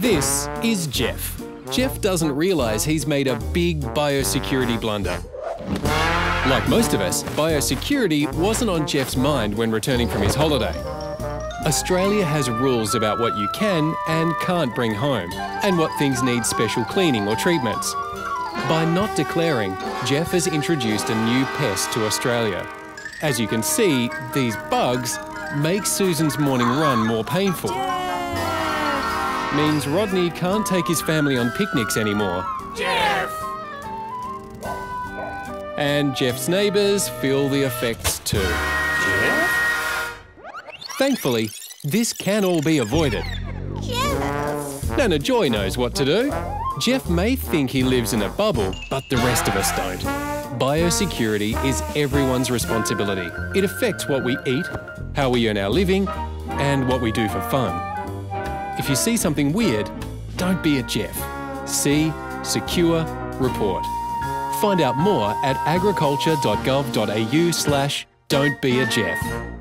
This is Jeff. Jeff doesn't realize he's made a big biosecurity blunder. Like most of us, biosecurity wasn't on Jeff's mind when returning from his holiday. Australia has rules about what you can and can't bring home and what things need special cleaning or treatments. By not declaring, Jeff has introduced a new pest to Australia. As you can see, these bugs make Susan's morning run more painful. Jeff. Means Rodney can't take his family on picnics anymore. Jeff! And Jeff's neighbours feel the effects too. Jeff? Thankfully, this can all be avoided. Jeff! Nana Joy knows what to do. Jeff may think he lives in a bubble, but the rest of us don't. Biosecurity is everyone's responsibility. It affects what we eat, how we earn our living, and what we do for fun. If you see something weird, don't be a Jeff. See, secure, report. Find out more at agriculture.gov.au/don'tbeajeff.